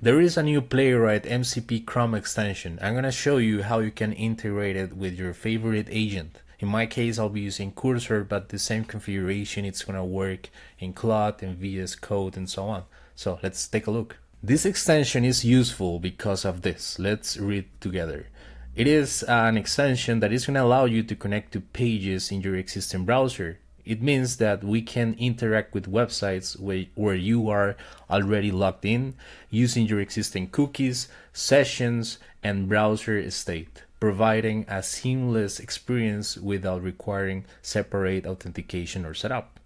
There is a new Playwright MCP Chrome extension. I'm gonna show you how you can integrate it with your favorite agent. In my case, I'll be using Cursor, but the same configuration, it's gonna work in Cloud, in VS Code, and so on. So let's take a look. This extension is useful because of this. Let's read together. It is an extension that is gonna allow you to connect to pages in your existing browser. It means that we can interact with websites where you are already logged in using your existing cookies, sessions, and browser state, providing a seamless experience without requiring separate authentication or setup.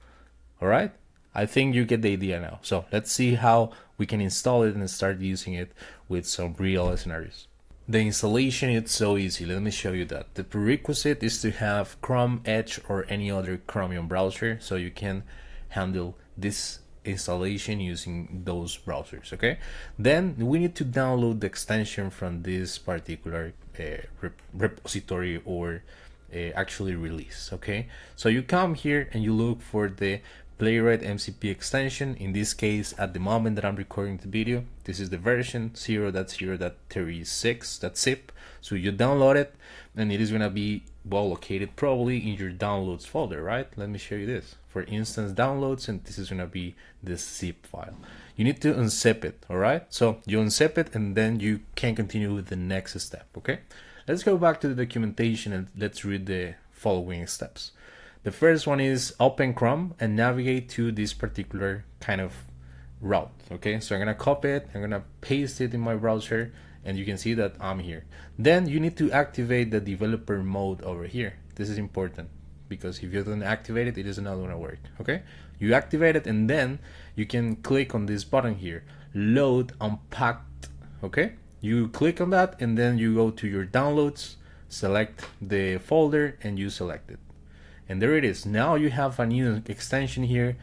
All right? I think you get the idea now. So let's see how we can install it and start using it with some real scenarios. The installation is so easy, let me show you that. The prerequisite is to have Chrome, Edge, or any other Chromium browser, so you can handle this installation using those browsers, okay? Then we need to download the extension from this particular repository or actually release, okay? So you come here and you look for the Playwright MCP extension. In this case, at the moment that I'm recording the video, this is the version 0.0.36, that's zip. So you download it and it is gonna be well located probably in your downloads folder, right? Let me show you this. For instance, downloads, and this is gonna be the zip file. You need to unzip it, all right? So you unzip it and then you can continue with the next step, okay? Let's go back to the documentation and let's read the following steps. The first one is open Chrome and navigate to this particular kind of route, okay? So I'm gonna copy it, I'm gonna paste it in my browser, and you can see that I'm here. Then you need to activate the developer mode over here. This is important because if you don't activate it, it is not gonna work, okay? You activate it and then you can click on this button here, load unpacked, okay? You click on that and then you go to your downloads, select the folder and you select it. And there it is. Now you have a new extension here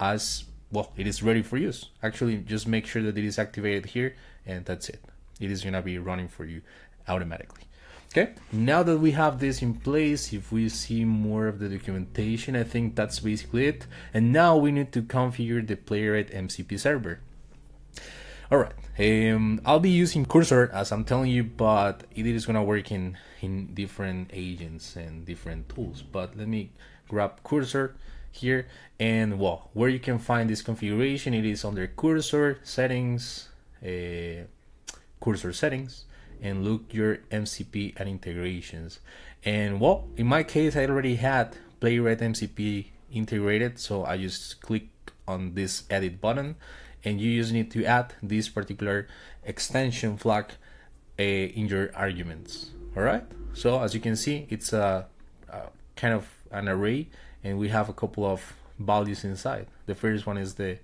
as well. It is ready for use. Actually, just make sure that it is activated here and that's it. It is going to be running for you automatically. Okay. Now that we have this in place, if we see more of the documentation, I think that's basically it. And now we need to configure the Playwright MCP server. All right. I'll be using Cursor as I'm telling you, but it is gonna work in different agents and different tools. But let me grab Cursor here, and well, where you can find this configuration, it is under Cursor settings, Cursor settings, and look your MCP and integrations. And well, in my case, I already had Playwright MCP integrated, so I just click on this edit button. And you just need to add this particular extension flag in your arguments. All right. So as you can see, it's a kind of an array, and we have a couple of values inside. The first one is the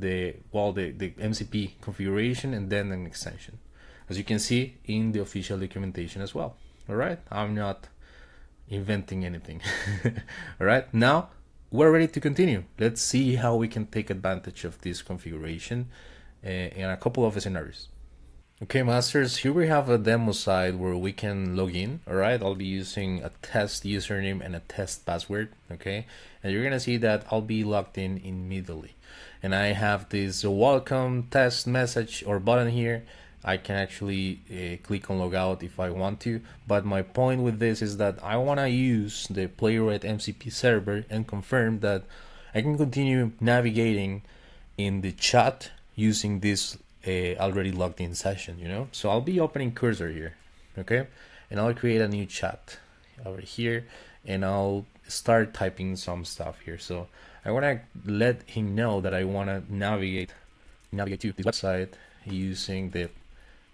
MCP configuration, and then an extension, as you can see in the official documentation as well. All right. I'm not inventing anything. All right. Now, we're ready to continue. Let's see how we can take advantage of this configuration in a couple of scenarios. Okay, masters, here we have a demo site where we can log in. All right, I'll be using a test username and a test password. Okay, and you're gonna see that I'll be logged in immediately. And I have this welcome test message or button here. I can actually click on logout if I want to, but my point with this is that I want to use the Playwright MCP server and confirm that I can continue navigating in the chat using this already logged in session, you know? So I'll be opening Cursor here, okay? And I'll create a new chat over here and I'll start typing some stuff here. So I want to let him know that I want to navigate to the website using the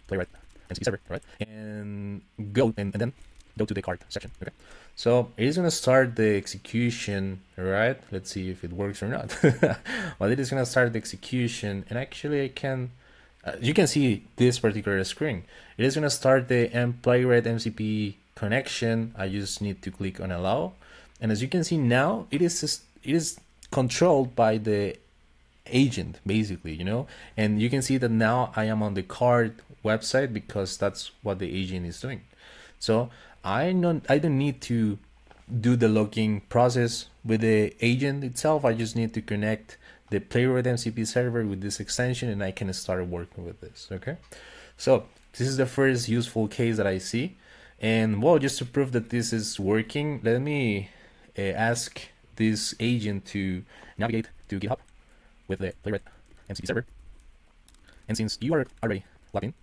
Playwright MCP server, right? And then go to the cart section. Okay, so it is gonna start the execution, right? Let's see if it works or not. Well, it is gonna start the execution, and actually, I can you can see this particular screen. It is gonna start the Playwright MCP connection. I just need to click on allow, and as you can see now, it is controlled by the agent basically, you know, and you can see that now I am on the card website because that's what the agent is doing. So I don't need to do the login process with the agent itself. I just need to connect the Playwright MCP server with this extension, and I can start working with this. Okay, so this is the first useful case that I see. And well, just to prove that this is working, let me ask this agent to navigate to GitHub with the Playwright MCP server. And since you are already logged in,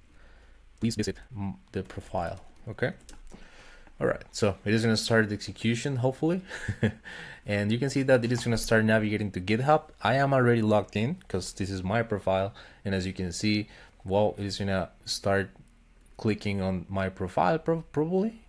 please visit the profile. Okay. All right, so it is going to start the execution, hopefully. And you can see that it is going to start navigating to GitHub. I am already logged in because this is my profile. And as you can see, well, it is going to start clicking on my profile probably.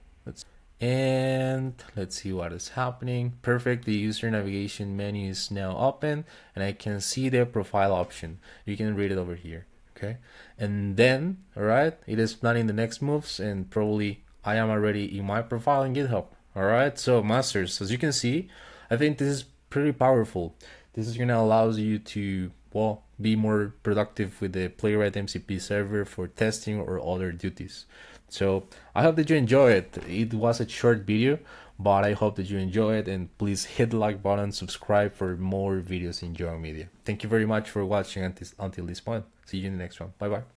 Let's see what is happening. Perfect, the user navigation menu is now open and I can see the profile option. You can read it over here, okay? And then, all right, it is planning the next moves, and probably I am already in my profile in GitHub. All right, so masters, as you can see, I think this is pretty powerful. This is gonna allow you to, well, be more productive with the Playwright MCP server for testing or other duties. So I hope that you enjoy it. It was a short video, but I hope that you enjoy it, and please hit the like button, subscribe for more videos in JoanMedia. Thank you very much for watching until this point. See you in the next one. Bye bye.